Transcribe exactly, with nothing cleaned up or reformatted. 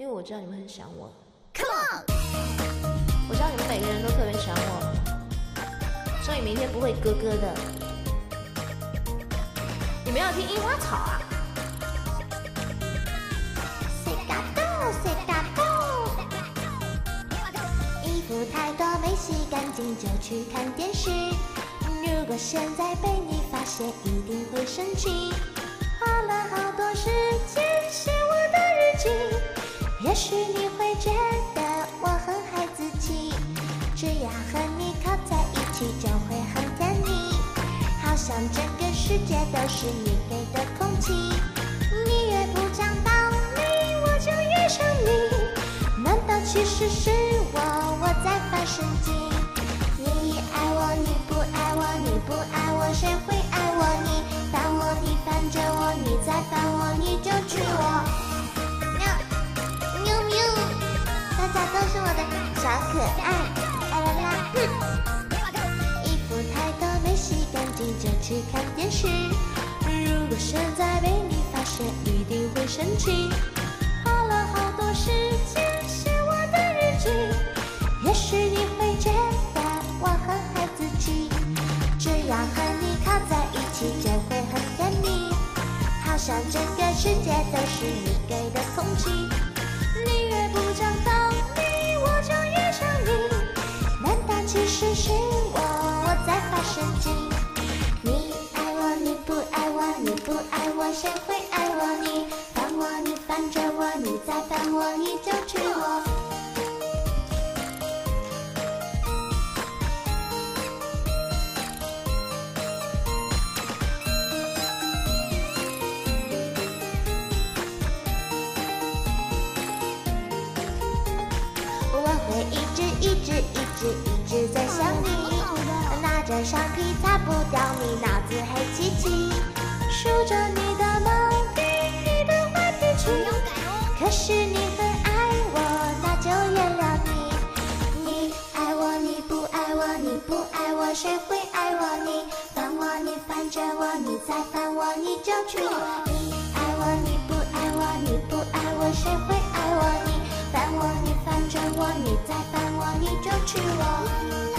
因为我知道你们很想我。Come on！ 我知道你们每个人都特别想我，所以明天不会咯咯的。你们要听樱花草啊？ 洗干净就去看电视。如果现在被你发现，一定会生气。花了好多时间写我的日记，也许你会觉得我很孩子气。只要和你靠在一起，就会很甜蜜。好像整个世界都是你给的空气。你越不讲道理，我就越想你。难道其实是我？ 神经，你爱我，你不爱我，你不爱我，谁会爱我？你烦我，你烦着我，你再烦我，你就娶我。喵喵喵，大家都是我的小可爱，爱啦啦。哼，衣服太多没洗干净就去看电视。如果现在被你发现，一定会生气。花了好多时间写我的日记。 也许你会觉得我很孩子气，只要和你靠在一起就会很甜蜜。好像整个世界都是你给的空气，你越不讲道理，我就越想你。难道其实是我我在发神经？你爱我，你不爱我，你不爱我，谁会爱我？你烦我，你烦着我，你再烦我，你就娶我。 身上皮擦不掉，你脑子黑漆漆，数着你的毛病，你的坏脾气。可是你很爱我，那就原谅你。你爱我，你不爱我，你不爱我，谁会爱我？你烦我，你烦着我，你再烦我，你就娶我。你爱我，你不爱我，你不爱我，谁会爱我？你烦我，你烦着我，你再烦我，你就娶我。